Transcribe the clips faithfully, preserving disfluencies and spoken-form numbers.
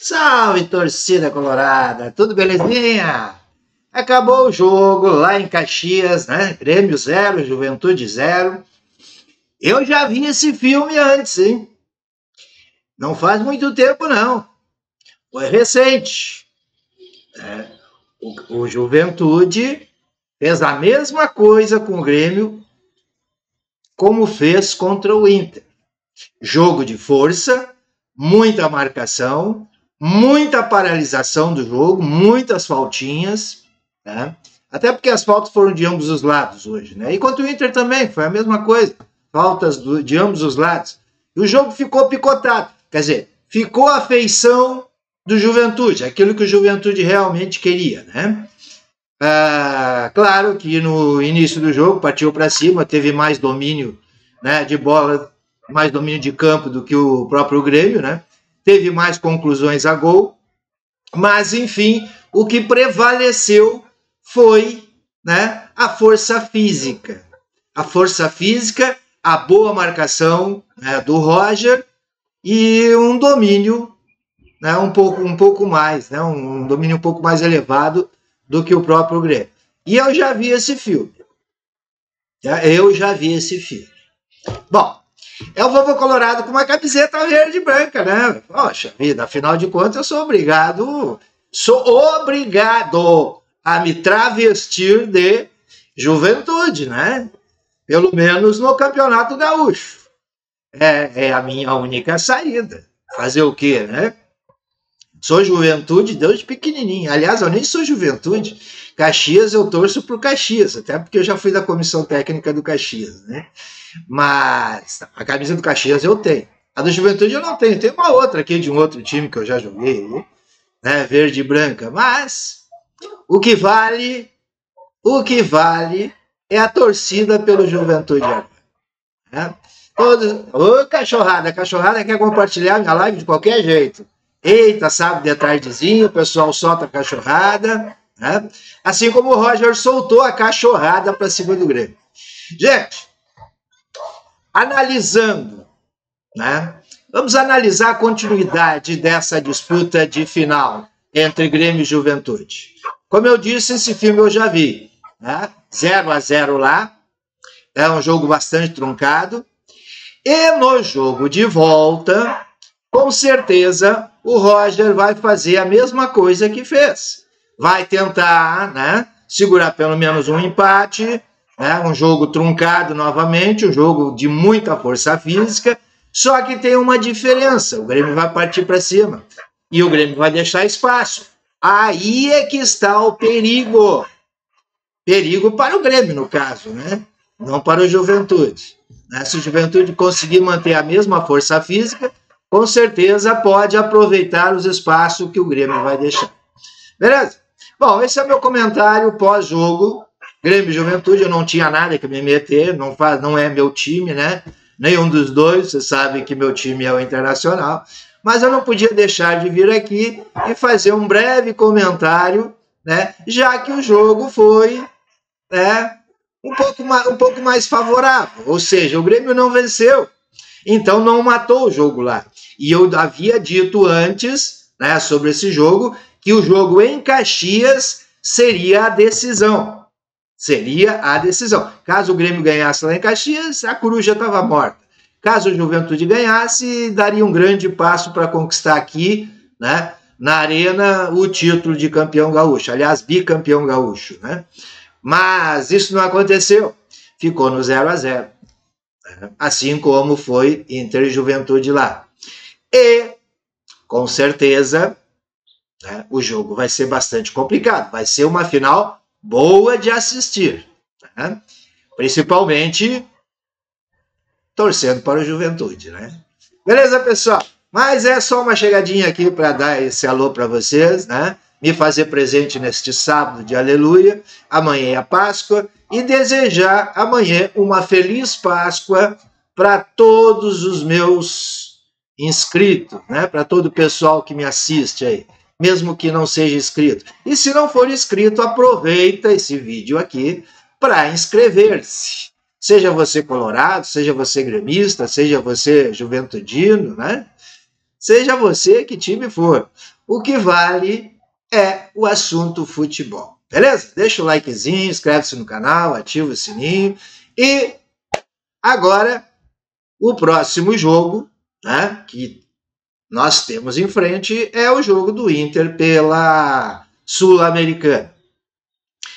Salve, torcida colorada! Tudo belezinha? Acabou o jogo lá em Caxias, né? Grêmio zero, Juventude zero. Eu já vi esse filme antes, hein? Não faz muito tempo, não. Foi recente. É, o, o Juventude fez a mesma coisa com o Grêmio como fez contra o Inter. Jogo de força, muita marcação, muita paralisação do jogo, muitas faltinhas, né? Até porque as faltas foram de ambos os lados hoje, né? E quanto o Inter também, foi a mesma coisa, faltas do, de ambos os lados. E o jogo ficou picotado, quer dizer, ficou a feição do Juventude, aquilo que o Juventude realmente queria, né? Ah, claro que no início do jogo partiu para cima, teve mais domínio, né, de bola, mais domínio de campo do que o próprio Grêmio, né? Teve mais conclusões a gol, mas, enfim, o que prevaleceu foi, né, a força física. A força física, a boa marcação, né, do Roger e um domínio, né, um, pouco, um pouco mais, né, um domínio um pouco mais elevado do que o próprio Grêmio. E eu já vi esse filme. Eu já vi esse filme. Bom, é o vovô colorado com uma camiseta verde e branca, né? Poxa vida, afinal de contas, eu sou obrigado, sou obrigado a me travestir de Juventude, né? Pelo menos no Campeonato Gaúcho. É, é a minha única saída. Fazer o quê, né? Sou Juventude desde pequenininho. Aliás, eu nem sou Juventude. Caxias, eu torço pro Caxias, até porque eu já fui da comissão técnica do Caxias, né? Mas a camisa do Caxias eu tenho. A do Juventude eu não tenho. Tem uma outra aqui de um outro time que eu já joguei, né? Verde e branca. Mas o que vale, o que vale é a torcida pelo Juventude, né? Todos, ô cachorrada, a cachorrada quer compartilhar minha live de qualquer jeito. Eita, sábado de tardezinha, o pessoal solta a cachorrada, né? Assim como o Roger soltou a cachorrada para cima do Grêmio. Gente, analisando, né? Vamos analisar a continuidade dessa disputa de final entre Grêmio e Juventude. Como eu disse, esse filme eu já vi, né? zero a zero lá, é um jogo bastante truncado. E no jogo de volta, com certeza, o Roger vai fazer a mesma coisa que fez. Vai tentar, né, segurar pelo menos um empate, né, um jogo truncado novamente, um jogo de muita força física, só que tem uma diferença, o Grêmio vai partir para cima e o Grêmio vai deixar espaço. Aí é que está o perigo. Perigo para o Grêmio, no caso, né? Não para o Juventude. Se o Juventude conseguir manter a mesma força física, com certeza pode aproveitar os espaços que o Grêmio vai deixar. Beleza? Bom, esse é meu comentário pós-jogo. Grêmio e Juventude, eu não tinha nada que me meter, não, faz, não é meu time, né? Nenhum dos dois, vocês sabem que meu time é o Internacional. Mas eu não podia deixar de vir aqui e fazer um breve comentário, né? Já que o jogo foi, né, um, pouco mais, um pouco mais favorável. Ou seja, o Grêmio não venceu. Então não matou o jogo lá. E eu havia dito antes, né, sobre esse jogo, que o jogo em Caxias seria a decisão. Seria a decisão. Caso o Grêmio ganhasse lá em Caxias, a coruja estava morta. Caso o Juventude ganhasse, daria um grande passo para conquistar aqui, né, na Arena, o título de campeão gaúcho. Aliás, bicampeão gaúcho, né? Mas isso não aconteceu. Ficou no zero a zero. Assim como foi Inter e Juventude lá. E, com certeza, né, o jogo vai ser bastante complicado. Vai ser uma final boa de assistir, né? Principalmente torcendo para o Juventude, né? Beleza, pessoal? Mas é só uma chegadinha aqui para dar esse alô para vocês, né? Me fazer presente neste sábado de aleluia, amanhã é a Páscoa, e desejar amanhã uma feliz Páscoa para todos os meus inscritos, né? Para todo o pessoal que me assiste aí, mesmo que não seja inscrito. E se não for inscrito, aproveita esse vídeo aqui para inscrever-se. Seja você colorado, seja você gremista, seja você juventudino, né? seja você que time for. O que vale é o assunto futebol. Beleza? Deixa o likezinho, inscreve-se no canal, ativa o sininho. E agora, o próximo jogo, né, que nós temos em frente é o jogo do Inter pela Sul-Americana,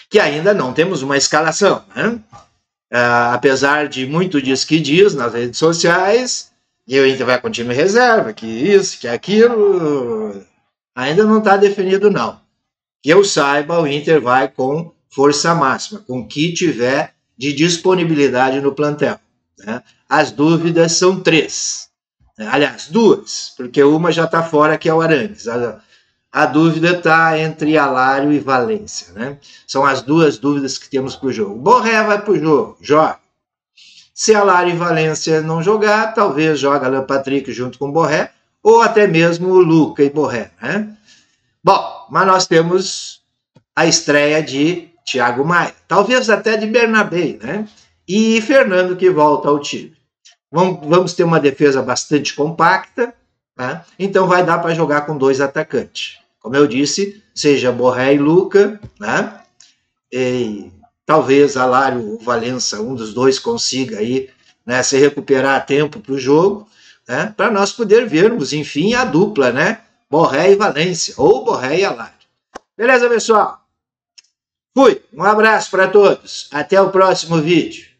que ainda não temos uma escalação, né? Uh, apesar de muito diz que diz nas redes sociais, e o Inter vai com time reserva, que isso, que aquilo, ainda não está definido não. Que eu saiba, o Inter vai com força máxima, com o que tiver de disponibilidade no plantel, né? As dúvidas são três, aliás, duas, porque uma já está fora, que é o Arantes. A, a dúvida está entre Alário e Valência, né? São as duas dúvidas que temos para o jogo. Borré vai para o jogo, joga. Se Alário e Valência não jogar, talvez joga Alan Patrick junto com Borré, ou até mesmo o Luca e Borré, né? Bom, mas nós temos a estreia de Thiago Maia, talvez até de Bernabé, né? E Fernando que volta ao time. Vamos ter uma defesa bastante compacta, né? Então vai dar para jogar com dois atacantes. Como eu disse, seja Borré e Luca, né? E talvez Alário ou Valência, um dos dois consiga aí, né, se recuperar a tempo para o jogo, né? Para nós poder vermos, enfim, a dupla, né? Borré e Valência, ou Borré e Alário. Beleza, pessoal? Fui, um abraço para todos, até o próximo vídeo.